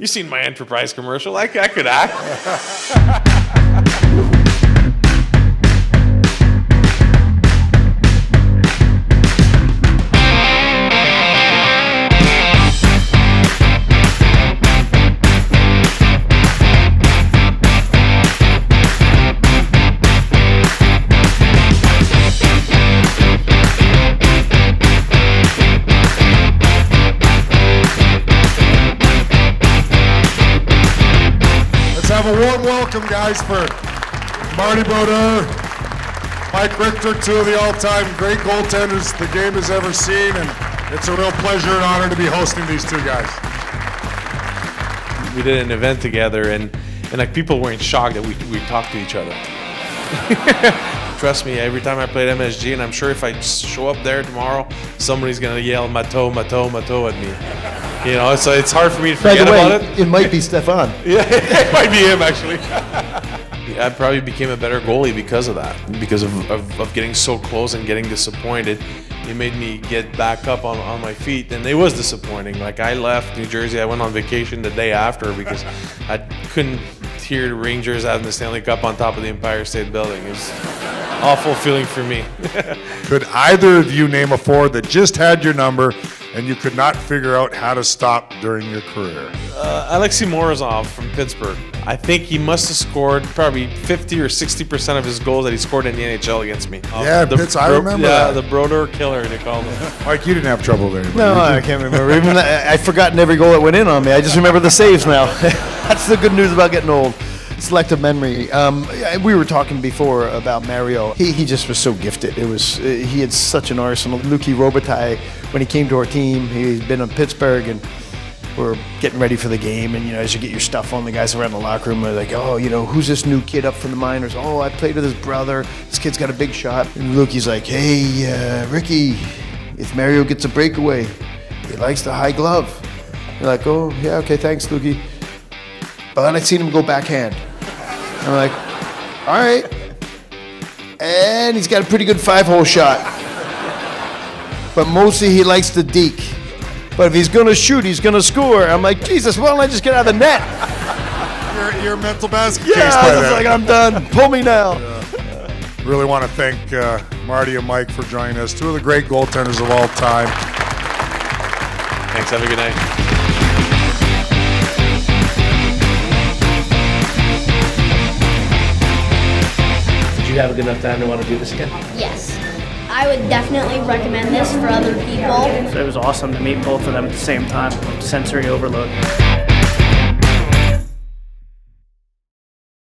You've seen my Enterprise commercial. I could act. A warm welcome, guys, for Martin Brodeur, Mike Richter, two of the all-time great goaltenders the game has ever seen, and it's a real pleasure and honor to be hosting these two guys. We did an event together, and like, people were in shock that we talked to each other. Trust me, every time I played MSG, and I'm sure if I show up there tomorrow, somebody's gonna yell Matteau, Matteau, Matteau at me. You know, so it's hard for me to forget about it. It might be Stefan. Yeah, it might be him, actually. Yeah, I probably became a better goalie because of that, because of getting so close and getting disappointed. It made me get back up on my feet, and it was disappointing. Like, I left New Jersey. I went on vacation the day after because I couldn't hear the Rangers having the Stanley Cup on top of the Empire State Building. It was an awful feeling for me. Could either of you name a forward that just had your number and you could not figure out how to stop during your career? Alexei Morozov from Pittsburgh. I think he must have scored probably 50 or 60% of his goals that he scored in the NHL against me. Yeah, I remember that. Yeah, the Brodeur killer, they called him. Mike, you didn't have trouble there. No, I can't remember. Even I've forgotten every goal that went in on me. I just remember the saves now. That's the good news about getting old. Selective memory. We were talking before about Mario. He just was so gifted. He had such an arsenal. Luki Robitaille, when he came to our team, he'd been in Pittsburgh, and we're getting ready for the game. And, you know, as you get your stuff on, the guys around the locker room are like, oh, you know, who's this new kid up from the minors? Oh, I played with his brother. This kid's got a big shot. And Luki's like, hey, Ricky, if Mario gets a breakaway, he likes the high glove. You're like, oh, yeah, okay, thanks, Luki. But I'd seen him go backhand. I'm like, all right. And he's got a pretty good five-hole shot. But mostly he likes to deke. But if he's going to shoot, he's going to score. I'm like, Jesus, why don't I just get out of the net? You're a mental basket case player. Yeah, I was like, I'm done. Pull me now. Really want to thank Marty and Mike for joining us. Two of the great goaltenders of all time. Thanks. Have a good night. Have a good enough time to want to do this again? Yes. I would definitely recommend this for other people. It was awesome to meet both of them at the same time. Sensory overload.